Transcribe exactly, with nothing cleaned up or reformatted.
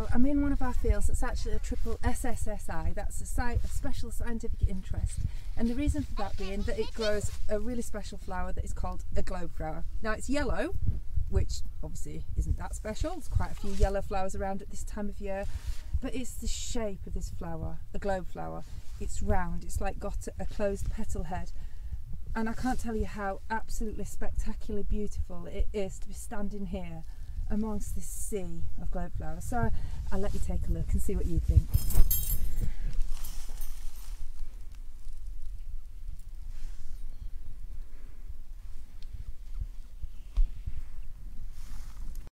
So I'm in one of our fields that's actually a triple S S S I, that's a site of special scientific interest, and the reason for that being that it grows a really special flower that is called a globeflower. Now it's yellow, which obviously isn't that special, there's quite a few yellow flowers around at this time of year, but it's the shape of this flower, a globeflower. It's round, it's like got a closed petal head, and I can't tell you how absolutely spectacularly beautiful it is to be standing here amongst this sea of globeflowers. So I'll let you take a look and see what you think.